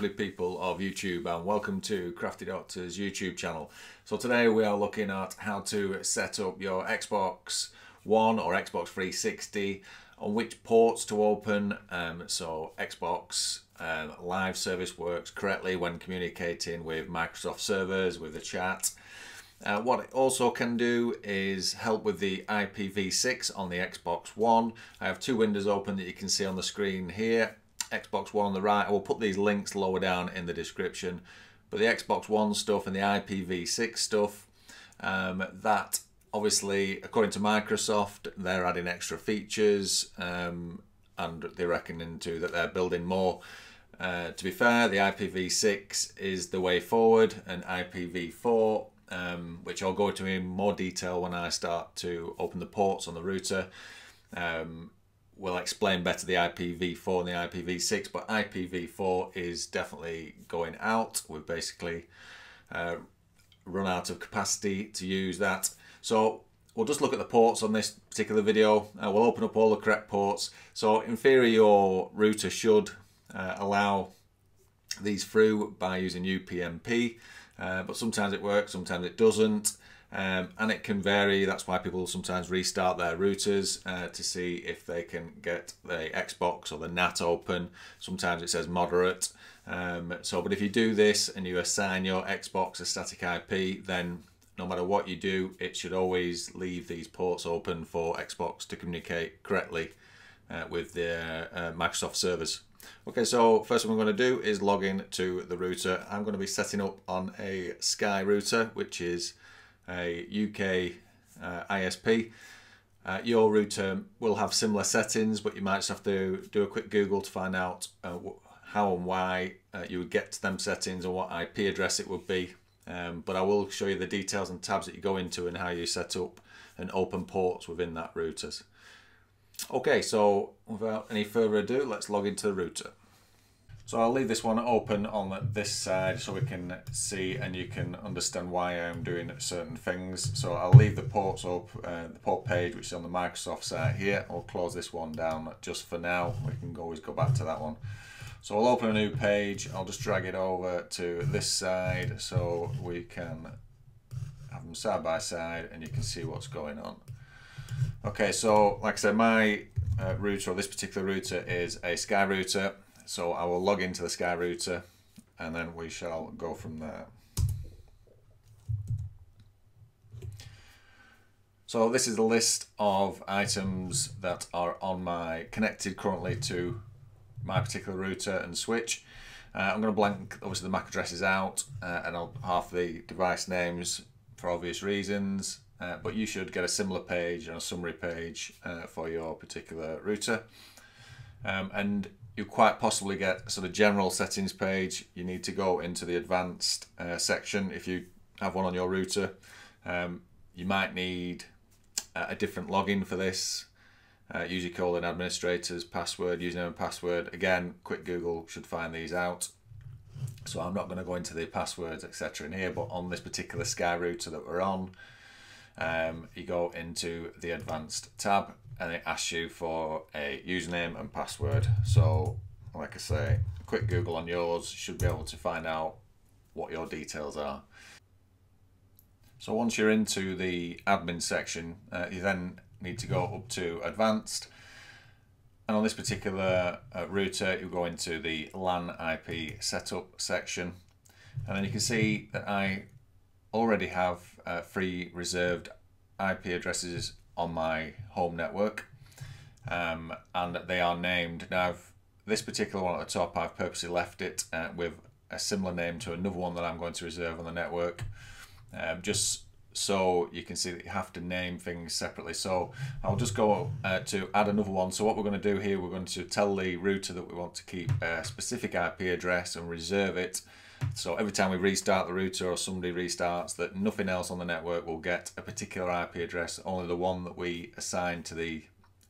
lovely people of YouTube, and welcome to Crafty Doctor's YouTube channel. So today we are looking at how to set up your Xbox One or Xbox 360, on which ports to open, so Xbox Live service works correctly when communicating with Microsoft servers, with the chat. What it also can do is help with the IPv6 on the Xbox One. I have two windows open that you can see on the screen here. Xbox One on the right. I will put these links lower down in the description. But the Xbox One stuff and the IPv6 stuff, that obviously, according to Microsoft, they're adding extra features and they reckon into that they're building more. To be fair, the IPv6 is the way forward, and IPv4, which I'll go into in more detail when I start to open the ports on the router. We'll explain better the IPv4 and the IPv6, but IPv4 is definitely going out. We've basically run out of capacity to use that. So we'll just look at the ports on this particular video. We'll open up all the correct ports. So in theory, your router should allow these through by using UPnP, but sometimes it works, sometimes it doesn't. And it can vary. That's why people sometimes restart their routers to see if they can get the Xbox or the NAT open. Sometimes it says moderate. But if you do this and you assign your Xbox a static IP, then no matter what you do, it should always leave these ports open for Xbox to communicate correctly with their Microsoft servers. Okay, so first thing I'm going to do is log in to the router. I'm going to be setting up on a SkyRouter, which is a UK ISP. Your router will have similar settings, but you might just have to do a quick Google to find out how and why you would get to them settings or what IP address it would be. But I will show you the details and tabs that you go into and how you set up and open ports within that router. Okay, so without any further ado, let's log into the router. So I'll leave this one open on this side so we can see and you can understand why I'm doing certain things. So I'll leave the ports up, the port page, which is on the Microsoft site here. I'll close this one down just for now. We can always go back to that one. So I'll open a new page. I'll just drag it over to this side so we can have them side by side and you can see what's going on. Okay, so like I said, my router, or this particular router, is a SkyRouter. So I will log into the SkyRouter and then we shall go from there. So this is the list of items that are on my connected currently to my particular router and switch. I'm going to blank obviously the MAC addresses out and I'll half the device names for obvious reasons, but you should get a similar page and a summary page for your particular router. And you quite possibly get a sort of general settings page. You need to go into the advanced section if you have one on your router. You might need a different login for this. Usually call in administrators, password, username and password. Again, quick Google should find these out. So I'm not going to go into the passwords, etc. in here, but on this particular Sky router that we're on, you go into the advanced tab and it asks you for a username and password. So like I say, a quick Google on yours should be able to find out what your details are. So once you're into the admin section, you then need to go up to advanced. And on this particular router, you go into the LAN IP setup section. And then you can see that I already have three reserved IP addresses on my home network, and they are named. Now this particular one at the top, I've purposely left it with a similar name to another one that I'm going to reserve on the network, just so you can see that you have to name things separately. So I'll just go to add another one. So what we're going to do here, we're going to tell the router that we want to keep a specific IP address and reserve it. So every time we restart the router or somebody restarts, that nothing else on the network will get a particular IP address. Only the one that we assign to the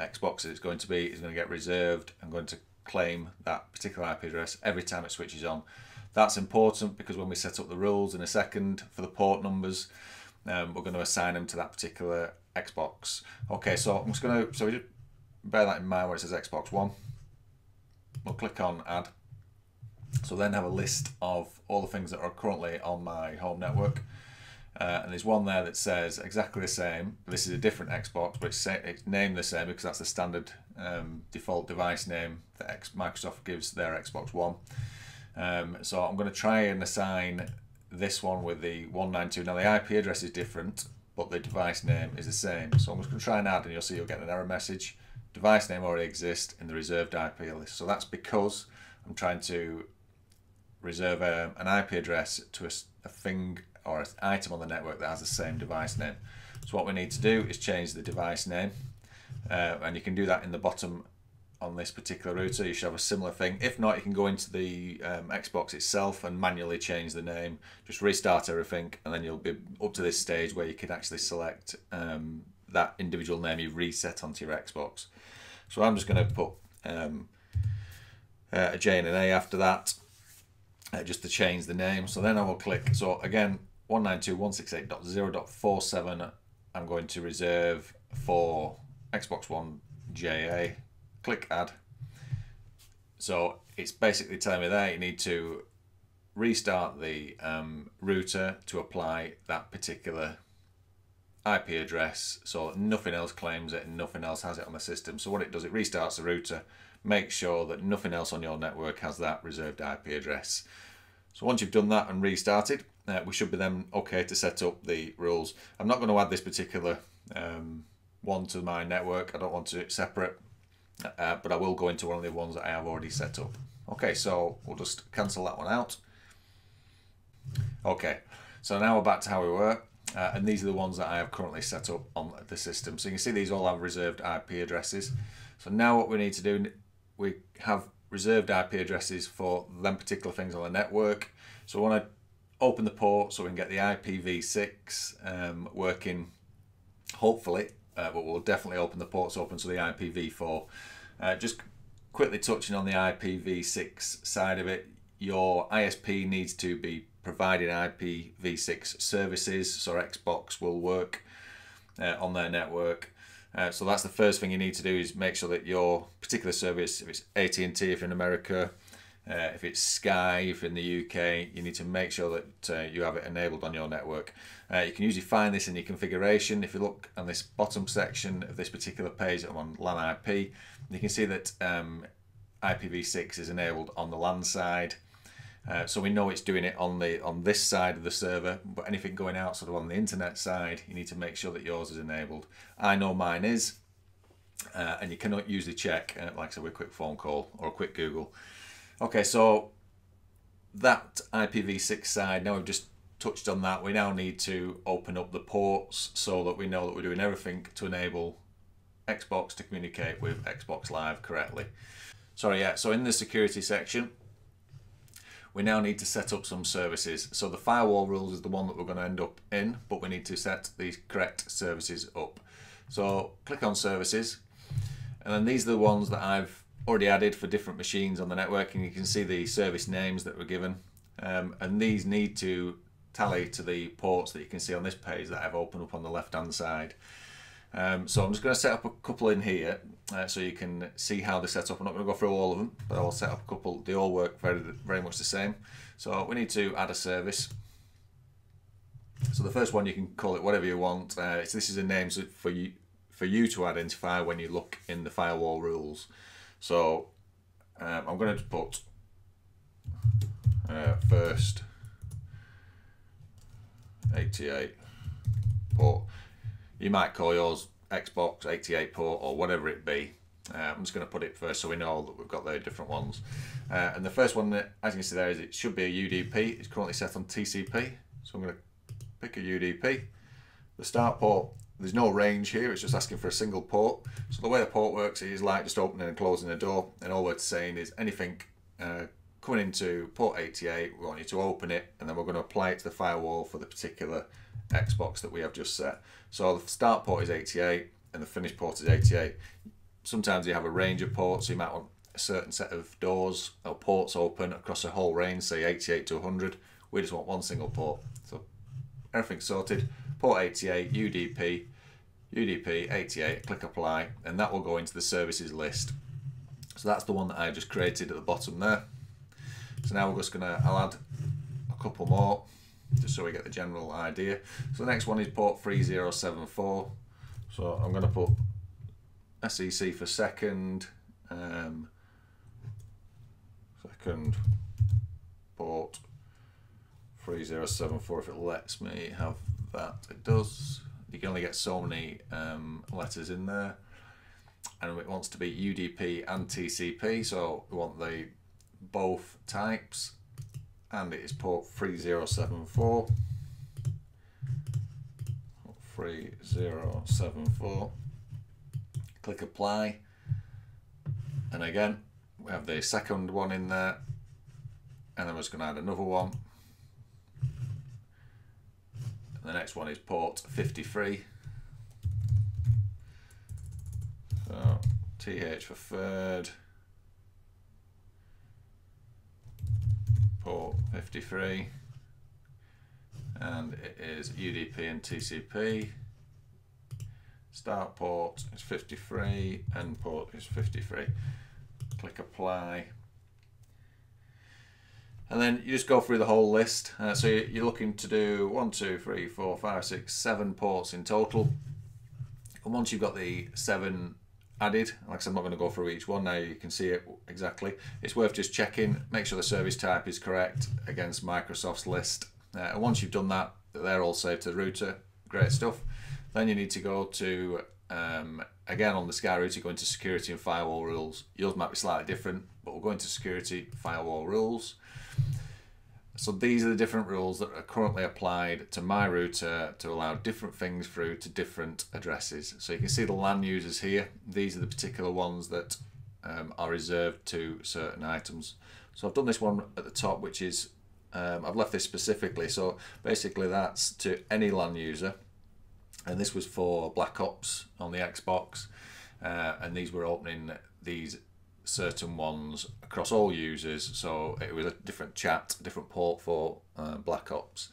Xbox it's going to be is going to get reserved and going to claim that particular IP address every time it switches on. That's important because when we set up the rules in a second for the port numbers, we're going to assign them to that particular Xbox. Okay, so I'm just going to, so we just bear that in mind where it says Xbox One. We'll click on Add. So then have a list of all the things that are currently on my home network. And there's one there that says exactly the same. This is a different Xbox, but it's named the same because that's the standard default device name that Microsoft gives their Xbox One. So I'm going to try and assign this one with the 192. Now the IP address is different, but the device name is the same. So I'm just going to try and add, and you'll see you'll get an error message. Device name already exists in the reserved IP list. So that's because I'm trying to reserve an IP address to a thing or an item on the network that has the same device name. So what we need to do is change the device name, and you can do that in the bottom on this particular router. You should have a similar thing. If not, you can go into the Xbox itself and manually change the name, just restart everything, and then you'll be up to this stage where you can actually select that individual name you reset onto your Xbox. So I'm just going to put a J and an A after that, just to change the name. So then I will click, so again, 192.168.0.47, I'm going to reserve for Xbox One JA, click add. So it's basically telling me there you need to restart the router to apply that particular IP address, so nothing else claims it and nothing else has it on the system. So what it does, it restarts the router, makes sure that nothing else on your network has that reserved IP address. So once you've done that and restarted, we should be then okay to set up the rules. I'm not going to add this particular one to my network. I don't want it separate, but I will go into one of the ones that I have already set up. Okay, so we'll just cancel that one out. Okay, so now we're back to how we were. And these are the ones that I have currently set up on the system. So you can see these all have reserved IP addresses. So now what we need to do, we have reserved IP addresses for them particular things on the network. So I want to open the port so we can get the IPv6 working, hopefully, but we'll definitely open the ports open to the IPv4. Just quickly touching on the IPv6 side of it, your ISP needs to be providing IPv6 services, so Xbox will work on their network. So that's the first thing you need to do, is make sure that your particular service, if it's AT&T if you're in America, if it's Sky if you're in the UK, you need to make sure that you have it enabled on your network. You can usually find this in your configuration. If you look on this bottom section of this particular page, I'm on LAN IP, you can see that IPv6 is enabled on the LAN side. So we know it's doing it on this side of the server, but anything going out sort of on the internet side, you need to make sure that yours is enabled. I know mine is, and you cannot usually check, like I said, with a quick phone call or a quick Google. Okay, so that IPv6 side, now we've just touched on that, we now need to open up the ports so that we know that we're doing everything to enable Xbox to communicate with Xbox Live correctly. Sorry, yeah, so in the security section, we now need to set up some services. So the firewall rules is the one that we're going to end up in, but we need to set these correct services up. So click on services, and then these are the ones that I've already added for different machines on the network, and you can see the service names that were given, and these need to tally to the ports that you can see on this page that I've opened up on the left hand side. So I'm just going to set up a couple in here so you can see how they're set up. I'm not going to go through all of them, but I'll set up a couple. They all work very, very much the same. So we need to add a service. So the first one, you can call it whatever you want. This is a name for you to identify when you look in the firewall rules. So I'm going to put first 88 port. You might call yours Xbox 88 port or whatever it be. I'm just going to put it first so we know that we've got the different ones. And the first one, that, as you can see there, is it should be a UDP. It's currently set on TCP. So I'm going to pick a UDP. The start port, there's no range here. It's just asking for a single port. So the way the port works is like just opening and closing a door. And all we're saying is anything coming into port 88, we want you to open it. And then we're going to apply it to the firewall for the particular Xbox that we have just set. So the start port is 88 and the finish port is 88. Sometimes you have a range of ports, so you might want a certain set of doors or ports open across a whole range, say 88 to 100. We just want one single port. So everything's sorted. Port 88, UDP, UDP 88, click apply, and that will go into the services list. So that's the one that I just created at the bottom there. So now we're just gonna, I'll add a couple more just so we get the general idea. So the next one is port 3074. So I'm gonna put SEC for second, second port 3074 if it lets me have that. It does. You can only get so many letters in there, and it wants to be UDP and TCP, so we want the both types, and it is port 3074. 3074. Click apply, and again we have the second one in there, and then we're just going to add another one. And the next one is port 53. So TH for third, port 53, and it is UDP and TCP. Start port is 53, end port is 53. Click apply. And then you just go through the whole list. So you're looking to do 7 ports in total. And once you've got the 7 added, like I said, I'm not going to go through each one now, you can see it exactly. It's worth just checking, make sure the service type is correct against Microsoft's list. And once you've done that, they're all saved to the router. Great stuff. Then you need to go to, again on the SkyRouter, go into security and firewall rules. Yours might be slightly different, but we'll go into security, firewall rules. So these are the different rules that are currently applied to my router to allow different things through to different addresses. So you can see the LAN users here. These are the particular ones that are reserved to certain items. So I've done this one at the top, which is, I've left this specifically. So basically that's to any LAN user. And this was for Black Ops on the Xbox, and these were opening these certain ones across all users, so it was a different chat, different port for Black Ops.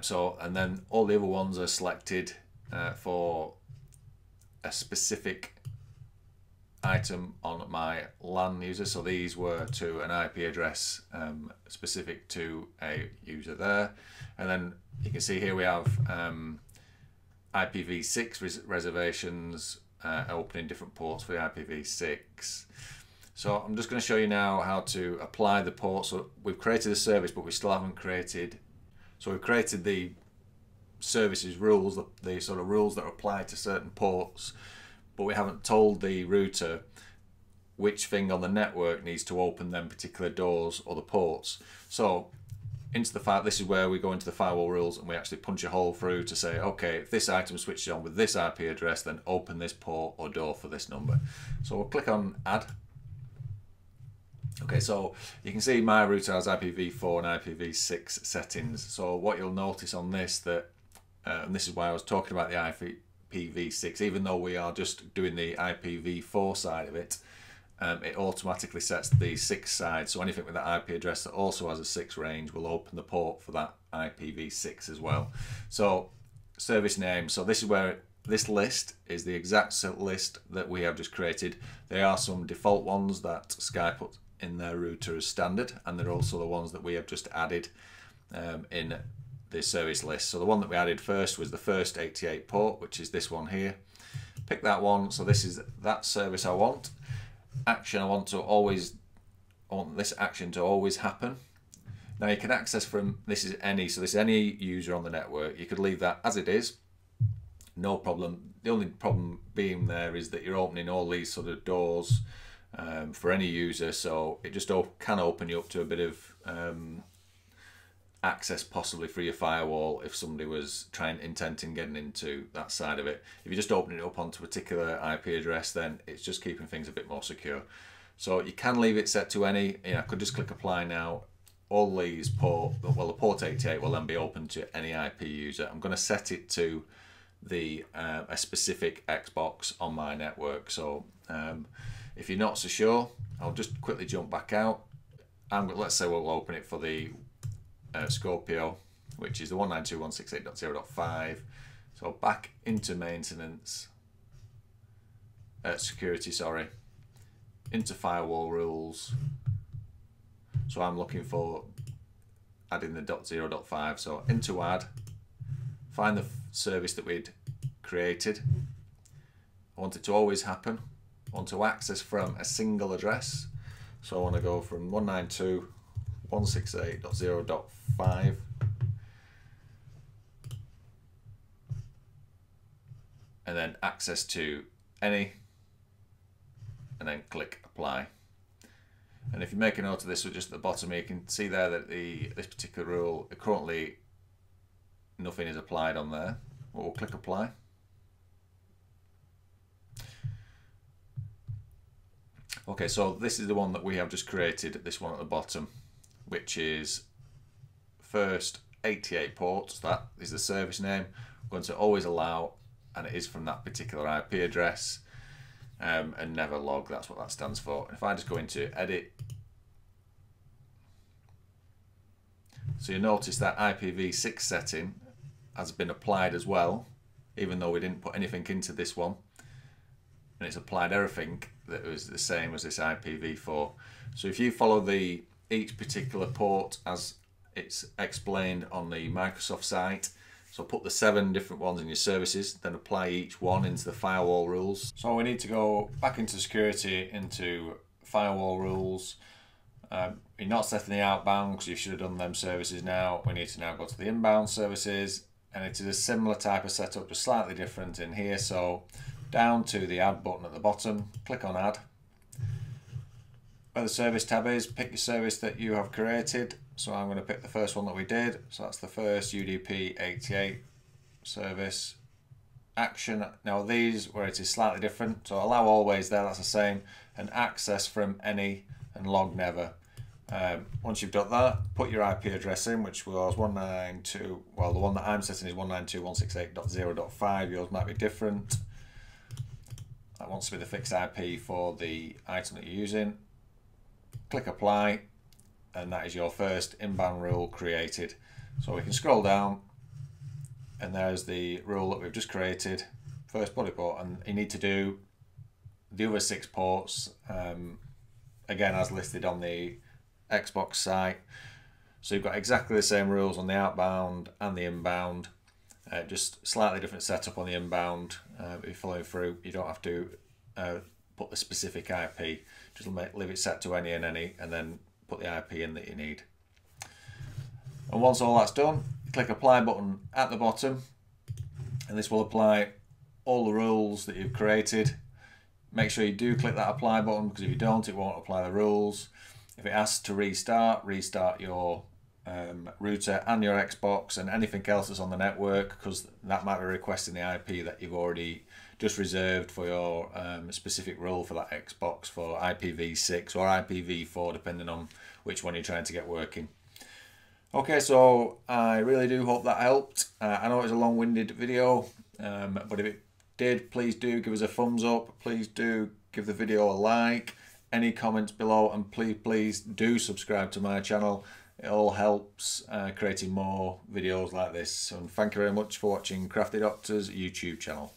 So, and then all the other ones are selected for a specific item on my LAN user, so these were to an IP address specific to a user there. And then you can see here we have IPv6 reservations opening different ports for the IPv6. So I'm just going to show you now how to apply the port. So we've created a service, but we still haven't created. So we've created the services rules, the sort of rules that apply to certain ports, but we haven't told the router which thing on the network needs to open them particular doors or the ports. So into the file, this is where we go into the firewall rules and we actually punch a hole through to say, okay, if this item switches on with this IP address, then open this port or door for this number. So we'll click on add. Okay, so you can see my router has IPv4 and IPv6 settings. So what you'll notice on this that, and this is why I was talking about the IPv6, even though we are just doing the IPv4 side of it, it automatically sets the 6 side, so anything with that IP address that also has a 6 range will open the port for that IPv6 as well. So service name, so this is where this list is the exact list that we have just created. There are some default ones that Sky put in their router as standard, and they're also the ones that we have just added in the service list. So the one that we added first was the first 88 port, which is this one here. Pick that one, so this is that service I want. Action, I want this action to always happen. Now you can access from, this is any, so this is any user on the network. You could leave that as it is, no problem. The only problem being there is that you're opening all these sort of doors for any user, so it just can open you up to a bit of access possibly through your firewall if somebody was intenting getting into that side of it. If you're just opening it up onto a particular IP address, then it's just keeping things a bit more secure. So you can leave it set to any, you know, I could just click apply now. All these port, well, the port 88 will then be open to any IP user. I'm going to set it to the a specific Xbox on my network. So if you're not so sure, I'll just quickly jump back out. Let's say we'll open it for the Scorpio, which is the 192.168.0.5. So back into maintenance, security, sorry, into firewall rules, So I'm looking for adding the .0.5. So into add, find the service that we'd created. I want it to always happen. I want to access from a single address. So I want to go from 192.168.0.5. and then access to any, and then click apply. And if you make a note of this, so just at the bottom here, you can see there that this particular rule, currently nothing is applied on there. Well, we'll click apply. Okay, so this is the one that we have just created, this one at the bottom, which is first 88 ports. That is the service name. We're going to always allow, and it is from that particular IP address, and never log, that's what that stands for. If I just go into edit, so you notice that IPv6 setting has been applied as well, even though we didn't put anything into this one, and it's applied everything that was the same as this IPv4. So if you follow the each particular port as it's explained on the Microsoft site, so put the 7 different ones in your services, then apply each one into the firewall rules. So we need to go back into security, into firewall rules. You're not setting the outbound because you should have done them services now. We need to now go to the inbound services, and it is a similar type of setup, just slightly different in here. So down to the add button at the bottom, click on add. Where the service tab is, pick your service that you have created. So I'm going to pick the first one that we did. So that's the first UDP 88 service action. Now these, where it is slightly different. So allow always there, that's the same. And access from any and log never. Once you've done that, put your IP address in, which was 192. Well, the one that I'm setting is 192.168.0.5. Yours might be different. That wants to be the fixed IP for the item that you're using. Click apply. And that is your first inbound rule created. So we can scroll down, and there's the rule that we've just created, first body port, and you need to do the other 6 ports, again as listed on the Xbox site. So you've got exactly the same rules on the outbound and the inbound, just slightly different setup on the inbound. If you're following through, you don't have to put the specific IP, just leave it set to any and any, and then put the IP in that you need. And once all that's done, click apply button at the bottom, and this will apply all the rules that you've created. Make sure you do click that apply button, because if you don't, it won't apply the rules. If it asks to restart, restart your router and your Xbox and anything else that's on the network, because that might be requesting the IP that you've already just reserved for your specific rule for that Xbox for IPv6 or IPv4, depending on which one you're trying to get working. Okay, so I really do hope that helped. I know it's a long-winded video, but if it did, please do give us a thumbs up. Please do give the video a like. Any comments below, and please do subscribe to my channel. It all helps creating more videos like this. And thank you very much for watching Crafty Doctor's YouTube channel.